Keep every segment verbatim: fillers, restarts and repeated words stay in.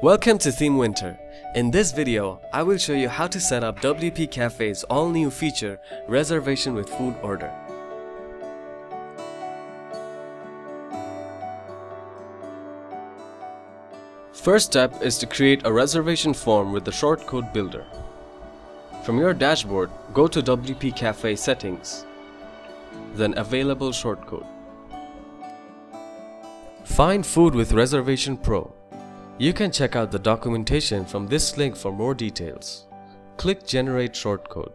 Welcome to ThemeWinter. In this video, I will show you how to set up W P Cafe's all-new feature, Reservation with Food Order. First step is to create a reservation form with the shortcode builder. From your dashboard, go to W P Cafe settings, then available shortcode. Find food with Reservation Pro. You can check out the documentation from this link for more details. Click Generate Shortcode.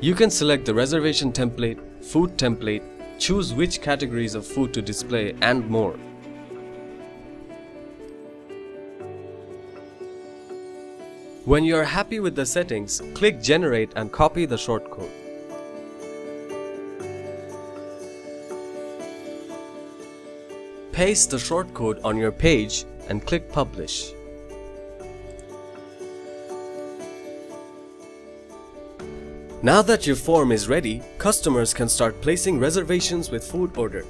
You can select the reservation template, food template, choose which categories of food to display and more. When you are happy with the settings, click Generate and copy the shortcode. Paste the shortcode on your page and click Publish. Now that your form is ready, customers can start placing reservations with food order.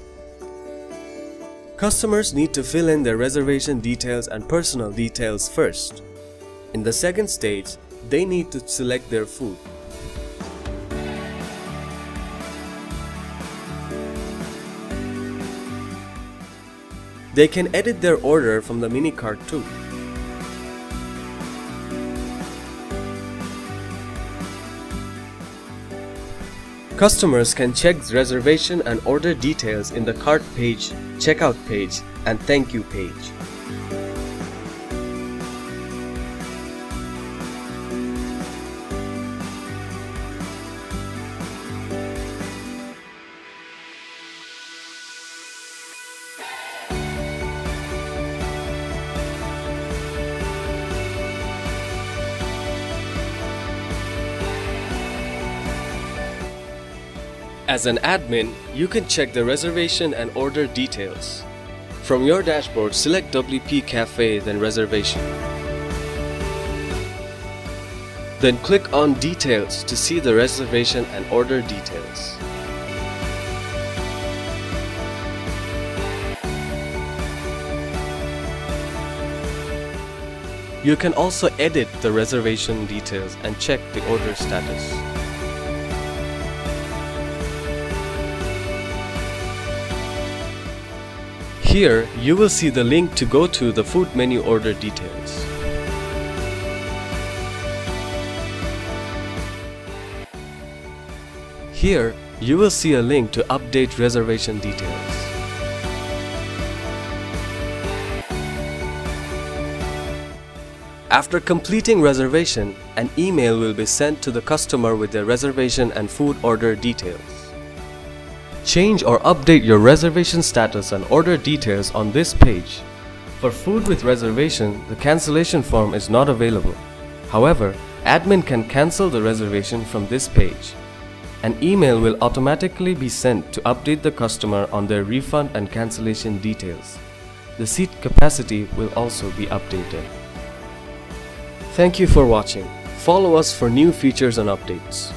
Customers need to fill in their reservation details and personal details first. In the second stage, they need to select their food. They can edit their order from the mini cart too. Customers can check reservation and order details in the cart page, checkout page, and thank you page. As an admin, you can check the reservation and order details. From your dashboard, select W P Cafe, then Reservation. Then click on Details to see the reservation and order details. You can also edit the reservation details and check the order status. Here, you will see the link to go to the food menu order details. Here, you will see a link to update reservation details. After completing reservation, an email will be sent to the customer with their reservation and food order details. Change or update your reservation status and order details on this page. For food with reservation, the cancellation form is not available. However, admin can cancel the reservation from this page. An email will automatically be sent to update the customer on their refund and cancellation details. The seat capacity will also be updated. Thank you for watching. Follow us for new features and updates.